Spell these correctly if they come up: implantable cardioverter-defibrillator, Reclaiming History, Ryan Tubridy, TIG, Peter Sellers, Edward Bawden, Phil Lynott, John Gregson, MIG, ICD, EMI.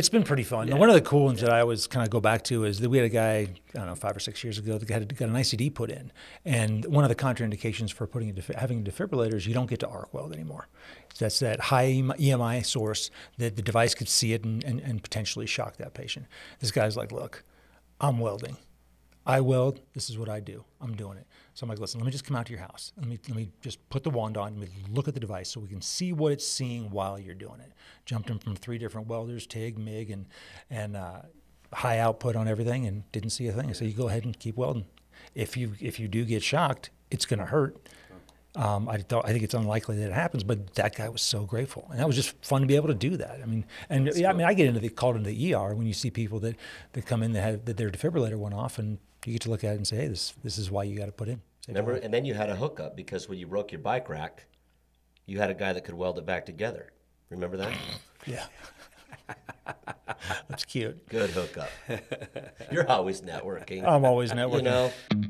It's been pretty fun. Yeah. One of the cool ones that I always kind of go back to is that we had a guy, I don't know, 5 or 6 years ago, that got an ICD put in. And one of the contraindications for putting having a defibrillator is you don't get to arc weld anymore. So that's that high EMI source that the device could see it and potentially shock that patient. This guy's like, look, I'm welding. I weld. This is what I do. I'm doing it. So I'm like, listen, let me just come out to your house. Let me just put the wand on. Let me look at the device so we can see what it's seeing while you're doing it. Jumped him from 3 different welders, TIG, MIG, and high output on everything, and didn't see a thing. So you go ahead and keep welding. If you do get shocked, it's going to hurt. I think it's unlikely that it happens, but that guy was so grateful, and that was just fun to be able to do that. I mean, and yeah, I mean, I get called into the ER when you see people that come in that their defibrillator went off, and you get to look at it and say, hey, this is why you got to put in. Remember, and then you had a hookup because when you broke your bike rack, you had a guy that could weld it back together. Remember that? Yeah. That's cute. Good hookup. You're always networking. I'm always networking. You know.